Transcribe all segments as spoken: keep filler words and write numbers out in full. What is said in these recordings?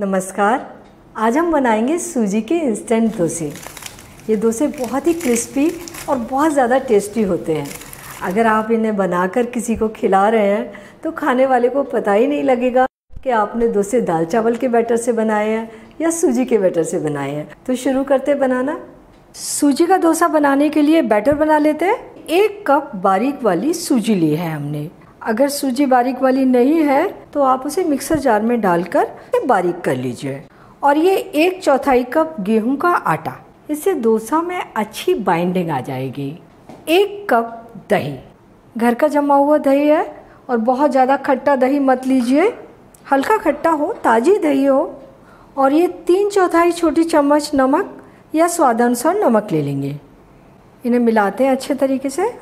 नमस्कार, आज हम बनाएंगे सूजी के इंस्टेंट डोसे। ये डोसे बहुत ही क्रिस्पी और बहुत ज़्यादा टेस्टी होते हैं। अगर आप इन्हें बनाकर किसी को खिला रहे हैं तो खाने वाले को पता ही नहीं लगेगा कि आपने डोसे दाल चावल के बैटर से बनाए हैं या सूजी के बैटर से बनाए हैं। तो शुरू करते बनाना। सूजी का डोसा बनाने के लिए बैटर बना लेते हैं। एक कप बारीक वाली सूजी ली है हमने। अगर सूजी बारीक वाली नहीं है तो आप उसे मिक्सर जार में डालकर बारीक कर लीजिए। और ये एक चौथाई कप गेहूं का आटा, इससे डोसा में अच्छी बाइंडिंग आ जाएगी। एक कप दही, घर का जमा हुआ दही है और बहुत ज़्यादा खट्टा दही मत लीजिए, हल्का खट्टा हो, ताज़ी दही हो। और ये तीन चौथाई छोटी चम्मच नमक या स्वादानुसार नमक ले लेंगे। इन्हें मिलाते हैं अच्छे तरीके से।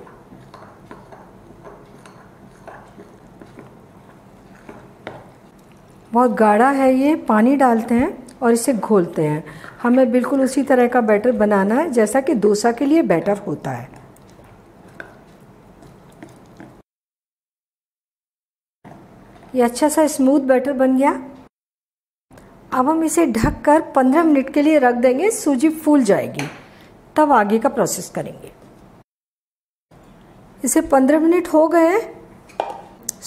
बहुत गाढ़ा है ये, पानी डालते हैं और इसे घोलते हैं। हमें बिल्कुल उसी तरह का बैटर बनाना है जैसा कि डोसा के लिए बैटर होता है। ये अच्छा सा स्मूथ बैटर बन गया। अब हम इसे ढककर पंद्रह मिनट के लिए रख देंगे। सूजी फूल जाएगी तब आगे का प्रोसेस करेंगे। इसे पंद्रह मिनट हो गए,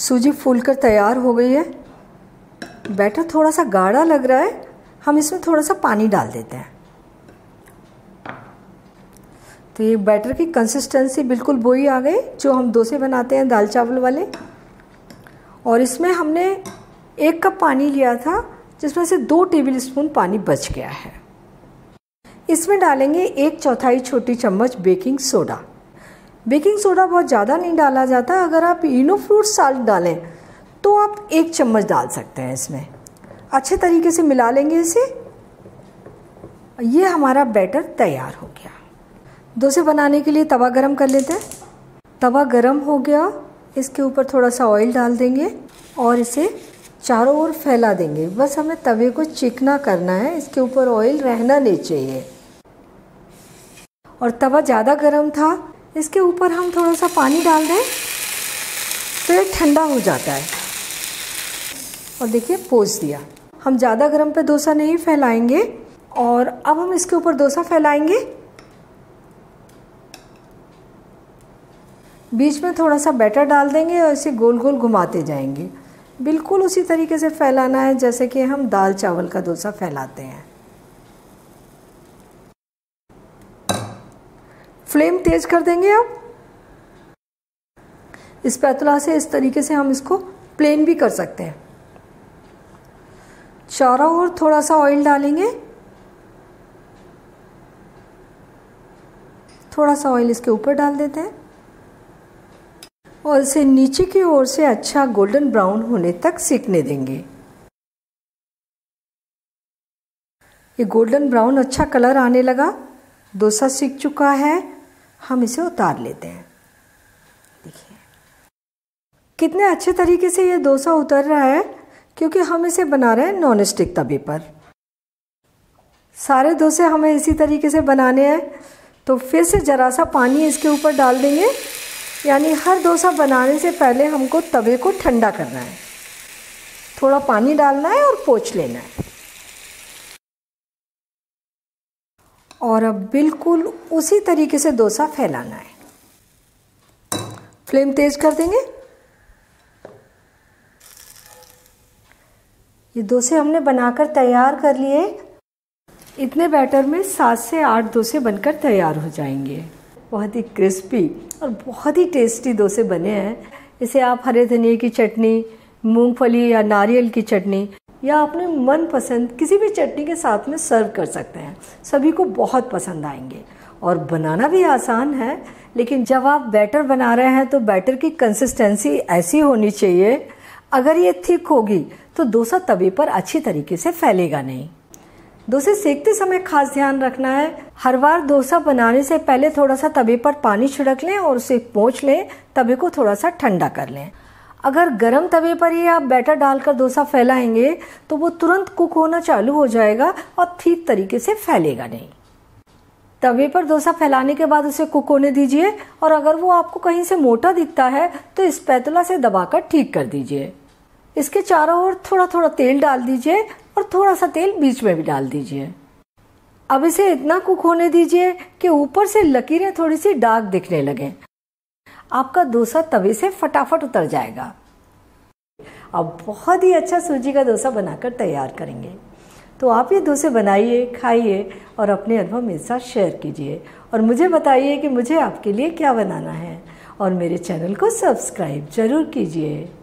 सूजी फूलकर तैयार हो गई है। बैटर थोड़ा सा गाढ़ा लग रहा है, हम इसमें थोड़ा सा पानी डाल देते हैं। तो ये बैटर की कंसिस्टेंसी बिल्कुल वही आ गई जो हम डोसे बनाते हैं दाल चावल वाले। और इसमें हमने एक कप पानी लिया था जिसमें से दो टेबल स्पून पानी बच गया है। इसमें डालेंगे एक चौथाई छोटी चम्मच बेकिंग सोडा। बेकिंग सोडा बहुत ज़्यादा नहीं डाला जाता। अगर आप इनो फ्रूट साल्ट डालें तो आप एक चम्मच डाल सकते हैं। इसमें अच्छे तरीके से मिला लेंगे इसे। ये हमारा बैटर तैयार हो गया। डोसे बनाने के लिए तवा गरम कर लेते हैं। तवा गरम हो गया, इसके ऊपर थोड़ा सा ऑयल डाल देंगे और इसे चारों ओर फैला देंगे। बस हमें तवे को चिकना करना है, इसके ऊपर ऑयल रहना नहीं चाहिए। और तवा ज़्यादा गर्म था, इसके ऊपर हम थोड़ा सा पानी डाल दें तो ये ठंडा हो जाता है। और देखिए पोंछ दिया। हम ज़्यादा गरम पे डोसा नहीं फैलाएंगे। और अब हम इसके ऊपर डोसा फैलाएंगे। बीच में थोड़ा सा बैटर डाल देंगे और इसे गोल गोल घुमाते जाएंगे। बिल्कुल उसी तरीके से फैलाना है जैसे कि हम दाल चावल का डोसा फैलाते हैं। फ्लेम तेज कर देंगे। अब स्पैटुला से इस तरीके से हम इसको प्लेन भी कर सकते हैं। चारों ओर थोड़ा सा ऑयल डालेंगे। थोड़ा सा ऑयल इसके ऊपर डाल देते हैं और इसे नीचे की ओर से अच्छा गोल्डन ब्राउन होने तक सिकने देंगे। ये गोल्डन ब्राउन अच्छा कलर आने लगा, डोसा सिक चुका है। हम इसे उतार लेते हैं। देखिए कितने अच्छे तरीके से ये डोसा उतर रहा है, क्योंकि हम इसे बना रहे हैं नॉन स्टिक तवे पर। सारे डोसे हमें इसी तरीके से बनाने हैं। तो फिर से ज़रा सा पानी इसके ऊपर डाल देंगे, यानी हर डोसा बनाने से पहले हमको तवे को ठंडा करना है, थोड़ा पानी डालना है और पोंछ लेना है। और अब बिल्कुल उसी तरीके से डोसा फैलाना है। फ्लेम तेज़ कर देंगे। ये डोसे हमने बनाकर तैयार कर लिए। इतने बैटर में सात से आठ डोसे बनकर तैयार हो जाएंगे। बहुत ही क्रिस्पी और बहुत ही टेस्टी डोसे बने हैं। इसे आप हरे धनिए की चटनी, मूंगफली या नारियल की चटनी या अपने मनपसंद किसी भी चटनी के साथ में सर्व कर सकते हैं। सभी को बहुत पसंद आएंगे। और बनाना भी आसान है, लेकिन जब आप बैटर बना रहे हैं तो बैटर की कंसिस्टेंसी ऐसी होनी चाहिए। अगर ये थिक होगी तो डोसा तवे पर अच्छी तरीके से फैलेगा नहीं। डोसे सेकते समय खास ध्यान रखना है। हर बार डोसा बनाने से पहले थोड़ा सा तवे पर पानी छिड़क लें और उसे पोंछ लें, तवे को थोड़ा सा ठंडा कर लें। अगर गर्म तवे पर ही आप बैटर डालकर डोसा फैलाएंगे तो वो तुरंत कुक होना चालू हो जाएगा और ठीक तरीके से फैलेगा नहीं। तवे पर डोसा फैलाने के बाद उसे कुक होने दीजिए। और अगर वो आपको कहीं से मोटा दिखता है तो स्पैटुला से दबाकर ठीक कर दीजिए। इसके चारों ओर थोड़ा थोड़ा तेल डाल दीजिए और थोड़ा सा तेल बीच में भी डाल दीजिए। अब इसे इतना कुक होने दीजिए कि ऊपर से लकीरें थोड़ी सी डार्क दिखने लगें। आपका डोसा तवे से फटाफट उतर जाएगा। अब बहुत ही अच्छा सूजी का डोसा बनाकर तैयार करेंगे। तो आप ये डोसे बनाइए, खाइए और अपने अनुभव मेरे साथ शेयर कीजिए और मुझे बताइए कि मुझे आपके लिए क्या बनाना है। और मेरे चैनल को सब्सक्राइब ज़रूर कीजिए।